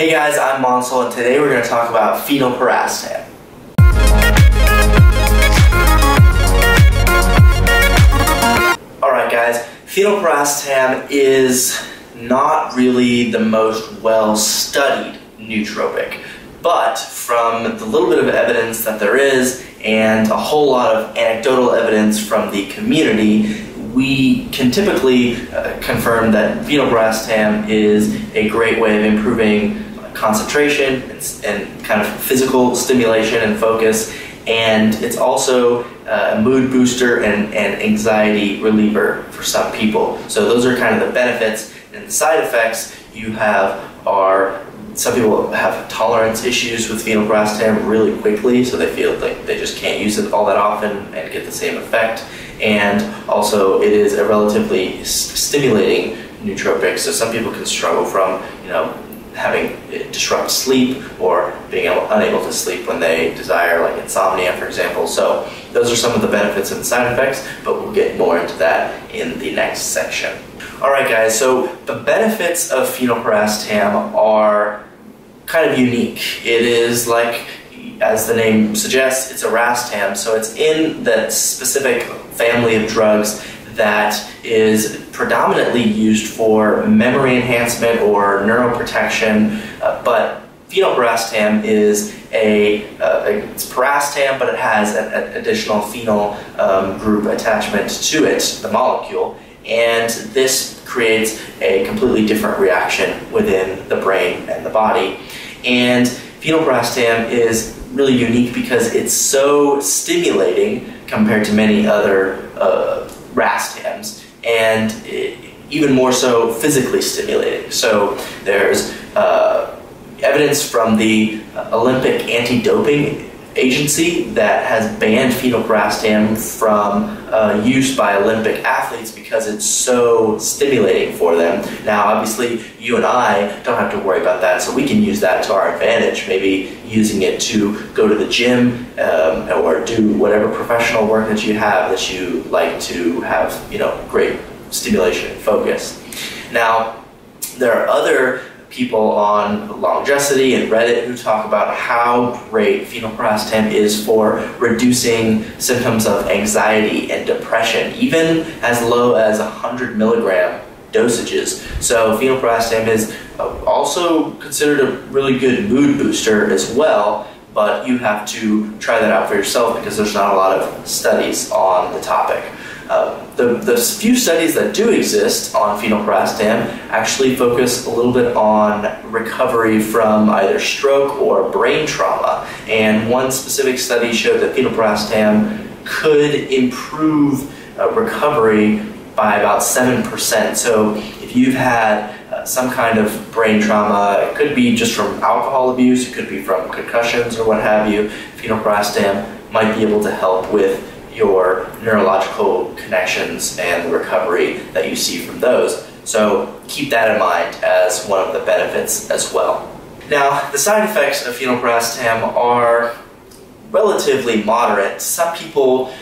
Hey guys, I'm Monsel, and today we're going to talk about phenylpiracetam. Alright guys, phenylpiracetam is not really the most well-studied nootropic, but from the little bit of evidence that there is and a whole lot of anecdotal evidence from the community, we can typically confirm that phenylpiracetam is a great way of improving concentration and kind of physical stimulation and focus, and it's also a mood booster and anxiety reliever for some people. So those are kind of the benefits, and the side effects you have are some people have tolerance issues with phenylpiracetam really quickly, so they feel like they just can't use it all that often and get the same effect. And also, it is a relatively stimulating nootropic, so some people can struggle from, having it disrupt sleep or being unable to sleep when they desire, like insomnia, for example. So those are some of the benefits and side effects, but we'll get more into that in the next section. Alright guys, so the benefits of phenylpiracetam are kind of unique. It is like, as the name suggests, it's a piracetam, so it's in the specific family of drugs that is predominantly used for memory enhancement or neuroprotection, but phenylpiracetam is it's piracetam, but it has an additional phenyl group attachment to it, the molecule, and this creates a completely different reaction within the brain and the body. And phenylpiracetam is really unique because it's so stimulating compared to many other racetams, and even more so physically stimulating. So there's evidence from the Olympic Anti-Doping Agency that has banned phenylpiracetam from use by Olympic athletes because it's so stimulating for them. Now obviously you and I don't have to worry about that, so we can use that to our advantage, maybe using it to go to the gym or do whatever professional work that you have that you like to have great stimulation and focus. Now there are other people on Longecity and Reddit who talk about how great phenylpiracetam is for reducing symptoms of anxiety and depression, even as low as 100 milligram dosages. So phenylpiracetam is also considered a really good mood booster as well, but you have to try that out for yourself because there's not a lot of studies on the topic. The few studies that do exist on phenylpiracetam actually focus a little bit on recovery from either stroke or brain trauma, and one specific study showed that phenylpiracetam could improve recovery by about 7%. So if you've had some kind of brain trauma, it could be just from alcohol abuse, it could be from concussions or what have you, phenylpiracetam might be able to help with your neurological connections and the recovery that you see from those. So keep that in mind as one of the benefits as well. Now, the side effects of phenylpiracetam are relatively moderate. Some people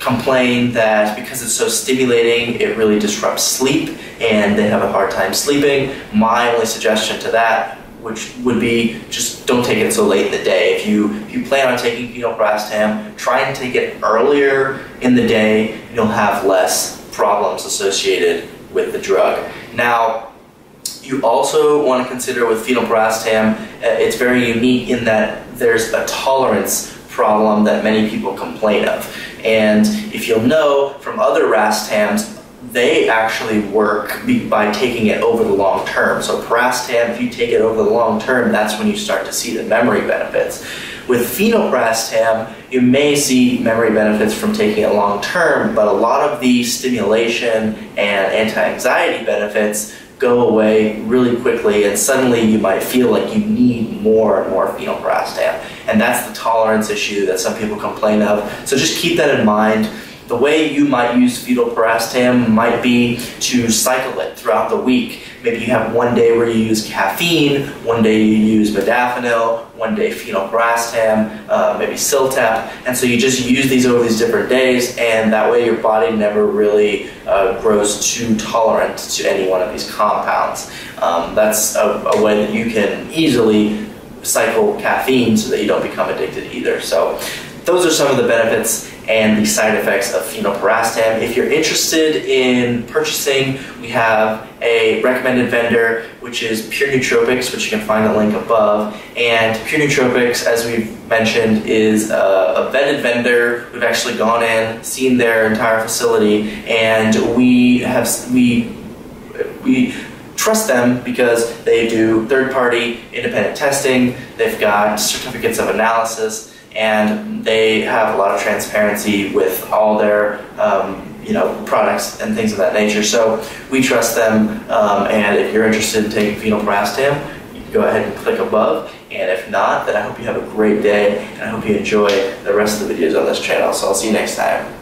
complain that because it's so stimulating, it really disrupts sleep and they have a hard time sleeping. My only suggestion to that, which would be just don't take it so late in the day. If you plan on taking phenylpiracetam, try and take it earlier in the day, and you'll have less problems associated with the drug. Now, you also want to consider with phenylpiracetam, it's very unique in that there's a tolerance problem that many people complain of. And if you'll know from other racetams, they actually work by taking it over the long term. So piracetam, if you take it over the long term, that's when you start to see the memory benefits. With phenylpiracetam, you may see memory benefits from taking it long term, but a lot of the stimulation and anti-anxiety benefits go away really quickly, and suddenly you might feel like you need more and more phenylpiracetam. And that's the tolerance issue that some people complain of. So just keep that in mind. The way you might use phenylpiracetam might be to cycle it throughout the week. Maybe you have one day where you use caffeine, one day you use modafinil, one day phenylpiracetam, maybe Siltep, and so you just use these over these different days, and that way your body never really grows too tolerant to any one of these compounds. That's a way that you can easily cycle caffeine so that you don't become addicted either. So those are some of the benefits and the side effects of phenylpiracetam. If you're interested in purchasing, we have a recommended vendor, which is Pure Nootropics, which you can find the link above. And Pure Nootropics, as we've mentioned, is a vetted vendor. We've actually gone in, seen their entire facility, and we trust them because they do third-party independent testing. They've got certificates of analysis, and they have a lot of transparency with all their products and things of that nature. So we trust them, and if you're interested in taking phenylpiracetam, you can go ahead and click above. And if not, then I hope you have a great day, and I hope you enjoy the rest of the videos on this channel. So I'll see you next time.